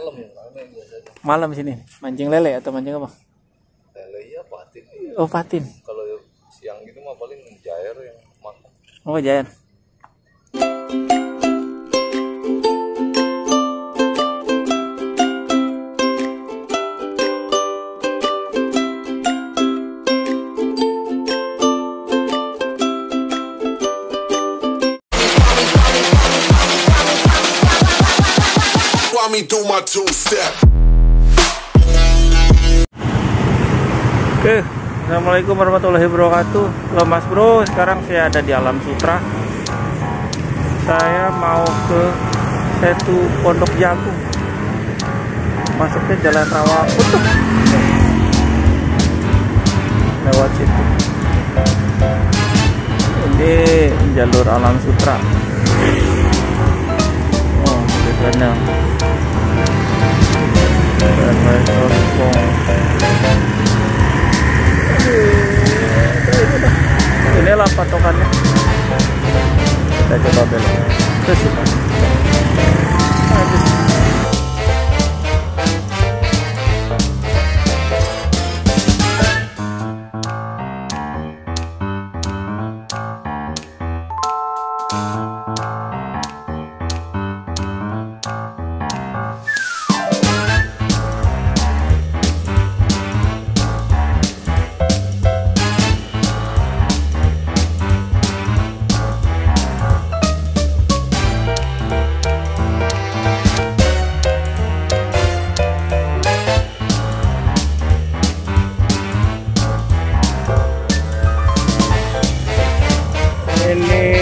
Malam biasanya. Malam sini mancing lele atau mancing apa? Lele ya patin. Ya. Oh patin. Kalau siang gitu mah paling jair yang makan. Oh jair. Oke, assalamualaikum warahmatullahi wabarakatuh. Halo Mas Bro, sekarang saya ada di Alam Sutra. Saya mau ke Situ Pondok Jagung. Masuknya Jalan Rawa Utut. Lewat situ. Ini jalur Alam Sutra. Oh, bener. Inilah patokannya. Kita coba belok ke sini.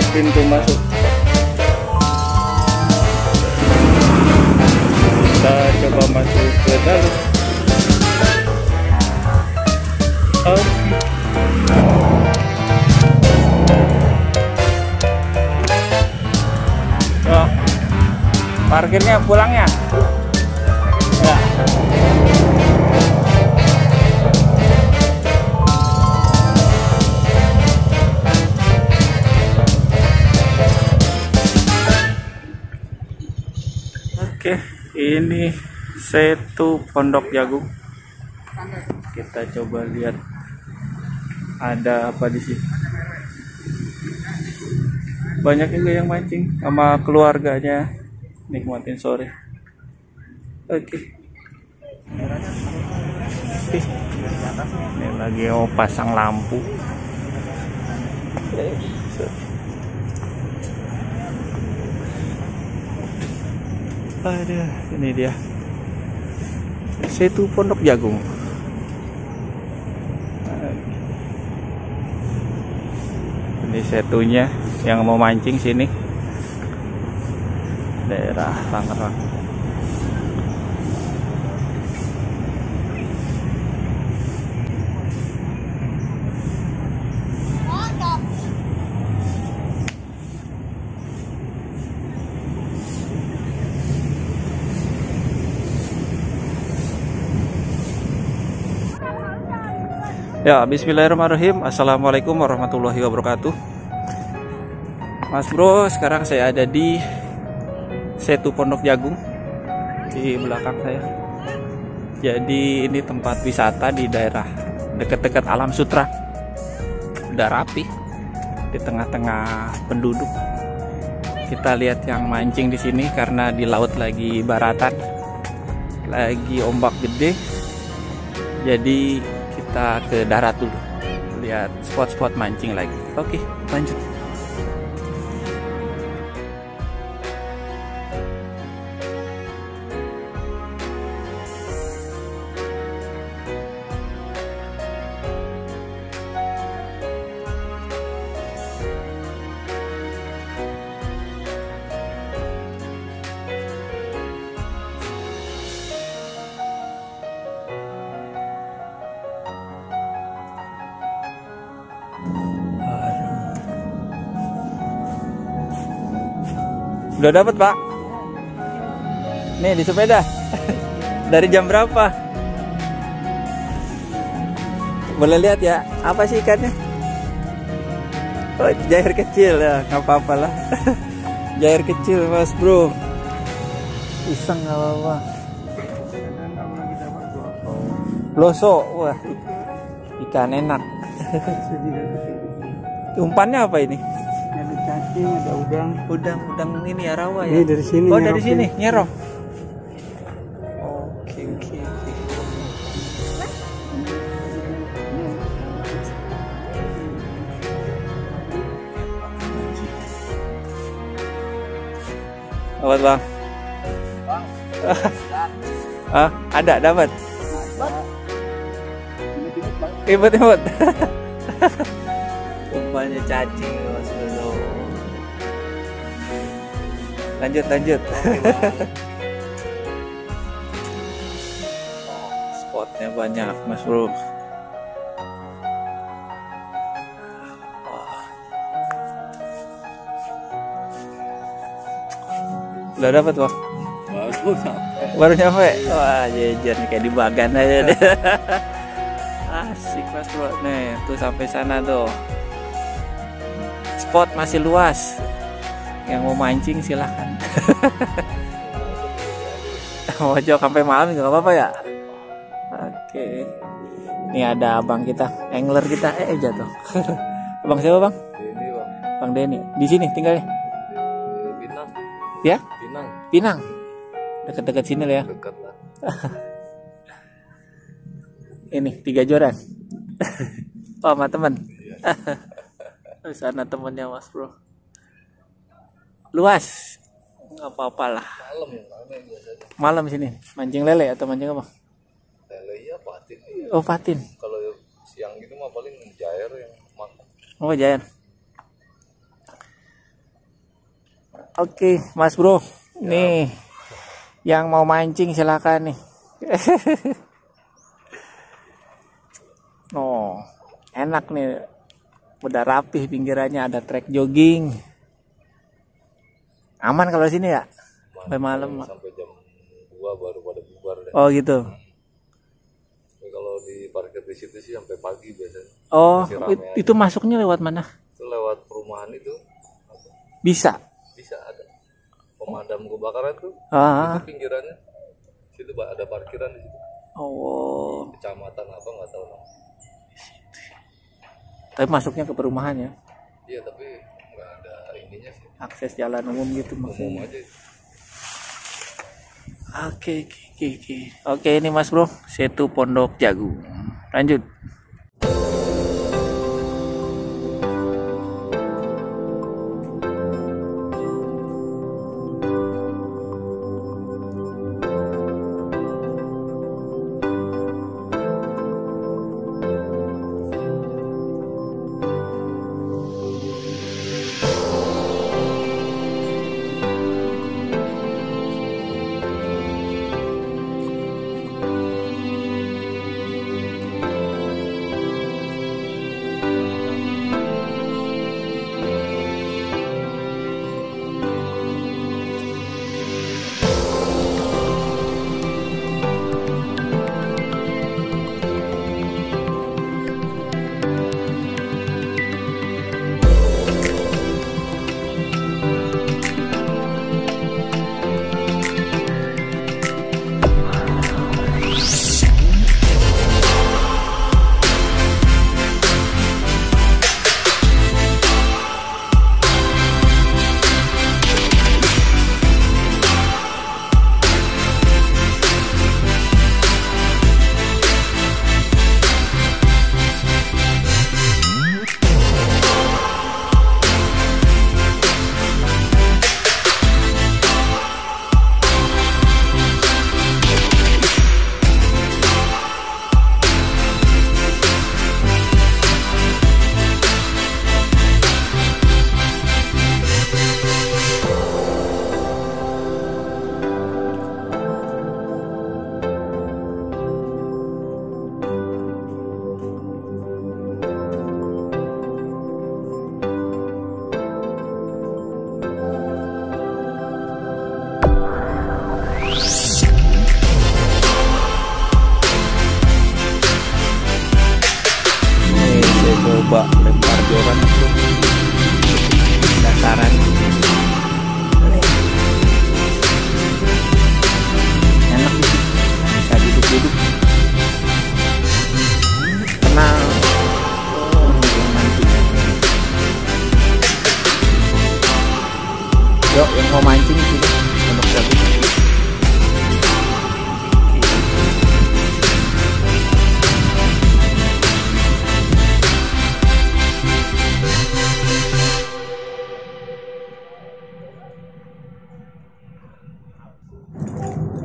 Pintu masuk. Kita coba masuk ke dalam. Oh, parkirnya pulang ya? Ya. Ini Situ Pondok Jagung. Kita coba lihat ada apa di sini. Banyak juga yang mancing sama keluarganya, nikmatin sore. Oke. Ini lagi mau pasang lampu. Ada, ini dia Situ Pondok Jagung. Ini setunya yang mau mancing sini, daerah Tangerang. Ya, bismillahirrahmanirrahim. Assalamualaikum warahmatullahi wabarakatuh. Mas Bro, sekarang saya ada di Situ Pondok Jagung. Di belakang saya. Jadi ini tempat wisata di daerah dekat-dekat Alam Sutra. Udah rapi. Di tengah-tengah penduduk. Kita lihat yang mancing di sini karena di laut lagi baratan. Lagi ombak gede. Jadi kita ke darat dulu, lihat spot-spot mancing lagi. Oke, lanjut. Udah dapat, Pak. Nih di sepeda. Dari jam berapa? Boleh lihat ya, apa sih ikannya? Oh, jair kecil ya, nggak apa-apa lah. Jair kecil, Mas Bro. Iseng nggak apa-apa. Bloso, wah ikan enak. Umpannya apa ini? Ada cacing, ada udang. Udang ini ya, rawa ya. Ini dari sini. Oh, dari sini nyerok. Oke. Apa bang? Ada dapat. Ibut. Umpannya cacing, Mas Bro. Lanjut. Spotnya banyak, Mas Bro. Udah dapat, Bang? Baru nyampe. Wah, jejer nih, kayak di Bagan aja deh. Asik, Mas Bro. Nih, tuh sampai sana tuh. Spot masih luas. Yang mau mancing silahkan. Mau jauh sampai malam nggak apa-apa ya? Oke. Ini ada abang kita, angler kita jatuh. Abang siapa, Bang? Denny, Bang. Bang Denny. Di sini tinggalnya? Pinang. Ya? Pinang. Dekat-dekat sini lah ya. Dekat lah. Ini 3 joran. Oh, sama teman. Di sana temannya Mas Bro. Luas. Enggak apa-apalah. Malam ya, biasanya. Malam sini mancing lele atau mancing apa? Lele ya, patin. Ya. Oh, patin. Kalau siang gitu mah paling jair yang makan. Oh, jair. Oke, Mas Bro. Ya. Nih, yang mau mancing silakan nih. Oh, enak nih, udah rapih pinggirannya, ada trek jogging. Aman kalau sini ya? Sampai malam. Sampai jam 2 baru pada bubar. Deh. Oh gitu. Tapi kalau di parkir di situ sih sampai pagi biasanya. Oh, itu aja. Masuknya lewat mana? Itu lewat perumahan itu. Bisa ada. Pemadam kebakaran tuh, itu pinggirannya, situ ada parkiran di situ. Oh. Kecamatan apa nggak tahu. Tapi masuknya ke perumahan ya? Iya, tapi nggak ada ininya sih. Akses jalan umum gitu maksudnya. Umum aja. Oke. Oke, ini Mas Bro, Situ Pondok Jagung. Lanjut.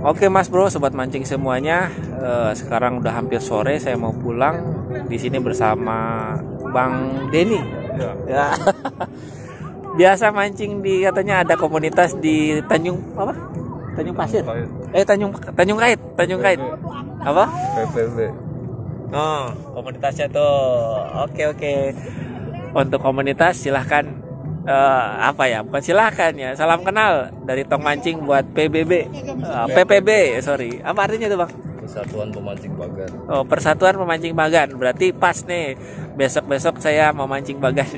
Oke Mas Bro, sobat mancing semuanya, sekarang udah hampir sore, saya mau pulang. Di sini bersama Bang Denny. Ya. Biasa mancing di, katanya ada komunitas di Tanjung apa? Tanjung Pasir. Tanjung Kait. Apa? PPB. Oh, komunitasnya tuh. Oke. Untuk komunitas silahkan salam kenal dari Tonk Mancing buat PPB. Apa artinya tuh, Bang? Persatuan Pemancing Bagan. Oh, Persatuan Pemancing Bagan. Berarti pas nih. Besok-besok saya mau mancing bagan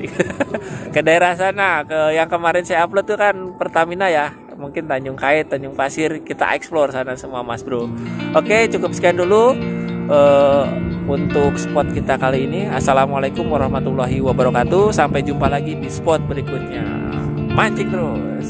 ke daerah sana, ke yang kemarin saya upload tuh kan Pertamina ya. Mungkin Tanjung Kait, Tanjung Pasir, kita explore sana semua Mas Bro. Oke, cukup sekian dulu untuk spot kita kali ini. Assalamualaikum warahmatullahi wabarakatuh. Sampai jumpa lagi di spot berikutnya. Mancing terus.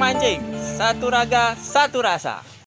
Mancing, satu raga, satu rasa.